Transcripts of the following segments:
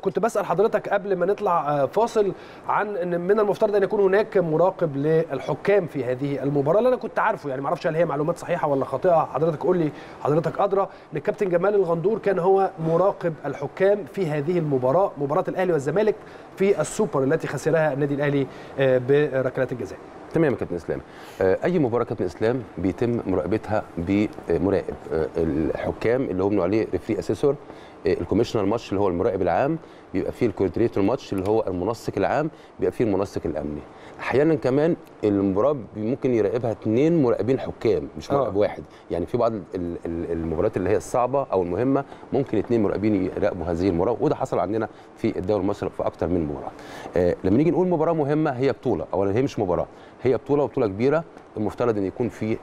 كنت بسأل حضرتك قبل ما نطلع فاصل عن ان من المفترض ان يكون هناك مراقب للحكام في هذه المباراه، اللي انا كنت عارفه يعني ما اعرفش هل هي معلومات صحيحه ولا خاطئه، حضرتك قول لي، حضرتك ادرى ان الكابتن جمال الغندور كان هو مراقب الحكام في هذه المباراه، مباراه الاهلي والزمالك في السوبر التي خسرها النادي الاهلي بركلات الجزاء. تمام يا كابتن اسلام. اي مباراه كابتن اسلام بيتم مراقبتها بمراقب، الحكام اللي هم عليه ريفري اسيسور، الكوميشنر ماتش اللي هو المراقب العام، بيبقى فيه الكوردينيتور ماتش اللي هو المنسق العام، بيبقى فيه المنسق الامني. احيانا كمان المباراه ممكن يراقبها 2 مراقبين حكام مش مراقب واحد، يعني في بعض المباريات اللي هي الصعبه او المهمه ممكن 2 مراقبين يراقبوا هذه المباراه، وده حصل عندنا في الدوري المصري في اكتر من مباراه. لما نيجي نقول مباراه مهمه، هي بطوله، اولا هي مش مباراه، هي بطوله وبطوله كبيره، المفترض ان يكون في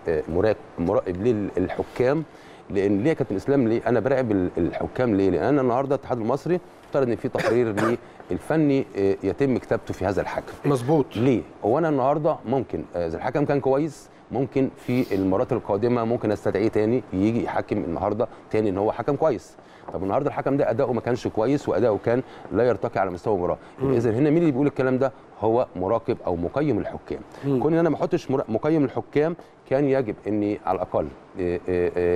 مراقب للحكام. لان ليه يا كابتن اسلام؟ ليه انا براقب الحكام؟ ليه؟ لان انا النهارده الاتحاد المصري افترض ان في تقرير للفني يتم كتابته في هذا الحكم. مظبوط. ليه؟ هو انا النهارده ممكن اذا الحكم كان كويس ممكن في المرات القادمه ممكن استدعيه تاني يجي يحكم النهارده تاني ان هو حكم كويس. طب النهارده الحكم ده اداؤه ما كانش كويس واداؤه كان لا يرتقي على مستوى المباراه، اذا هنا مين اللي بيقول الكلام ده؟ هو مراقب او مقيم الحكام. كون ان انا ما احطش مقيم الحكام، كان يجب اني على الاقل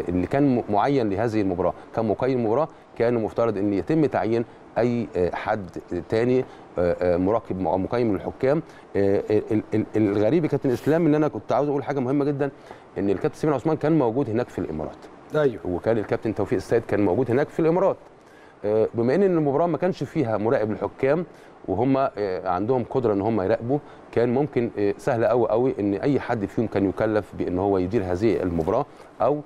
اللي كان معين لهذه المباراه كان مقيم المباراه، كان المفترض ان يتم تعيين اي حد تاني مراقب او مقيم للحكام. الغريب يا كابتن اسلام ان انا كنت عاوز اقول حاجه مهمه جدا، ان الكابتن سمير عثمان كان موجود هناك في الامارات. ايوه. وكان الكابتن توفيق السيد كان موجود هناك في الامارات. بما ان المباراه ما كانش فيها مراقب للحكام وهم عندهم قدره ان هم يراقبوا، كان ممكن سهله قوي ان اي حد فيهم كان يكلف بان هو يدير هذه المباراه او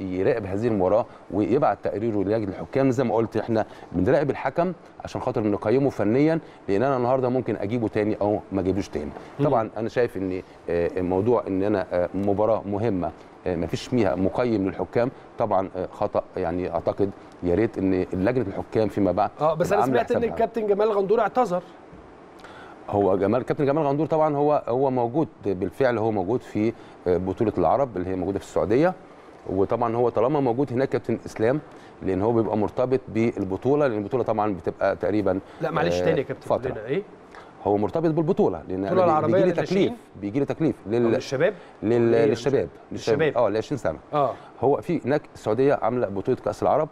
يراقب هذه المباراه ويبعت تقريره لجنه الحكام. زي ما قلت احنا بنراقب الحكم عشان خاطر نقيمه فنيا، لان انا النهارده ممكن اجيبه تاني او ما اجيبوش تاني. طبعا انا شايف ان موضوع ان انا مباراه مهمه ما فيش فيها مقيم للحكام طبعا خطا، يعني اعتقد يا ريت ان لجنه الحكام فيما بعد. بس انا سمعت ان الكابتن جمال الغندور اعتذر. هو كابتن جمال الغندور طبعا هو موجود بالفعل، هو موجود في بطوله العرب اللي هي موجوده في السعوديه، وطبعا هو طالما موجود هناك كابتن اسلام لان هو بيبقى مرتبط بالبطوله، لان البطوله طبعا بتبقى تقريبا لا معلش تاني يا كابتن ايه؟ هو مرتبط بالبطوله لان بيجي لي تكليف للشباب للشباب ل 20 سنه. هو في هناك السعوديه عامله بطوله كاس العرب،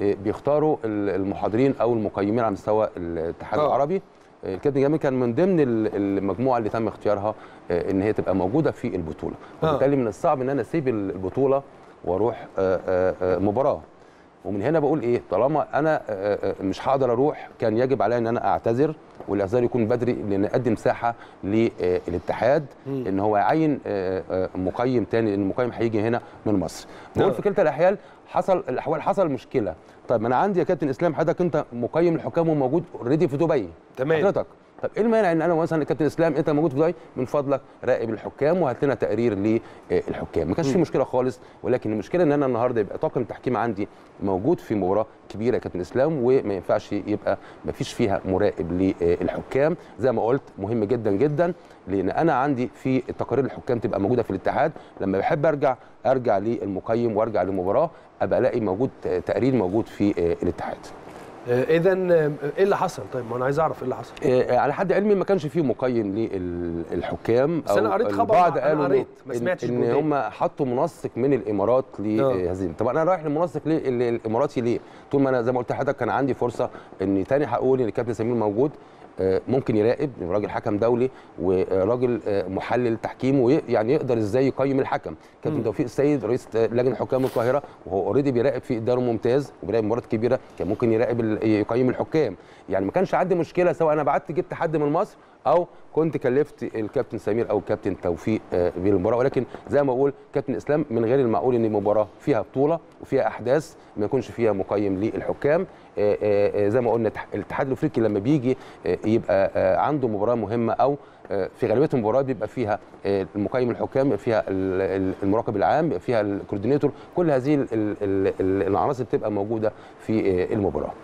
بيختاروا المحاضرين او المقيمين على مستوى الاتحاد العربي. الكابتن جمال كان من ضمن المجموعه اللي تم اختيارها ان هي تبقى موجوده في البطوله، وبالتالي من الصعب ان انا اسيب البطوله واروح مباراه. ومن هنا بقول ايه، طالما انا مش هقدر اروح كان يجب عليا ان انا اعتذر، والاعتذار يكون بدري لان ادي مساحه للاتحاد ان هو يعين مقيم تاني، لان المقيم هيجي هنا من مصر. بقول في كلتا الاحيان حصل مشكله. طيب ما انا عندي يا كابتن اسلام حضرتك انت مقيم الحكام وموجود اوريدي في دبي. تمام حضرتك. طب ايه المانع ان انا مثلا كابتن اسلام انت موجود في دبي، من فضلك راقب الحكام وهات لنا تقرير للحكام، ما كانش في مشكله خالص. ولكن المشكله ان انا النهارده يبقى طاقم تحكيم عندي موجود في مباراه كبيره يا كابتن اسلام، وما ينفعش يبقى ما فيش فيها مراقب للحكام. زي ما قلت مهم جدا جدا، لان انا عندي في تقارير الحكام تبقى موجوده في الاتحاد، لما بحب ارجع للمقيم وارجع للمباراه ابقى الاقي موجود تقرير موجود في الاتحاد. اذا ايه اللي حصل؟ طيب ما انا عايز اعرف ايه اللي حصل. على حد علمي ما كانش فيه مقيم للحكام، بس انا قريت خبر، انا قريت ما سمعتش ان هم حطوا منسق من الامارات لهذه. طب انا رايح للمنسق الاماراتي ليه؟ طول ما انا زي ما قلت لحضرتك كان عندي فرصه ان تاني هقول ان الكابتن سمير موجود ممكن يراقب، راجل حكم دولي وراجل محلل تحكيم، ويعني يقدر ازاي يقيم الحكم. كابتن توفيق السيد رئيس لجنه حكام القاهره وهو اوريدي بيراقب في الدوري الممتاز وبيراقب مرات كبيره، كان ممكن يراقب يقيم الحكام. يعني ما كانش عندي مشكله سواء انا بعت جبت حد من مصر او كنت كلفت الكابتن سمير او الكابتن توفيق بالمباراه. ولكن زي ما بقول كابتن اسلام، من غير المعقول ان مباراه فيها بطوله وفيها احداث ما يكونش فيها مقيم للحكام. زي ما قلنا الاتحاد الافريقي لما بيجي يبقى عنده مباراه مهمه او في غالبيه المباراه بيبقى فيها المقيم الحكام، فيها المراقب العام، فيها الكوردينيتور، كل هذه العناصر بتبقى موجوده في المباراه.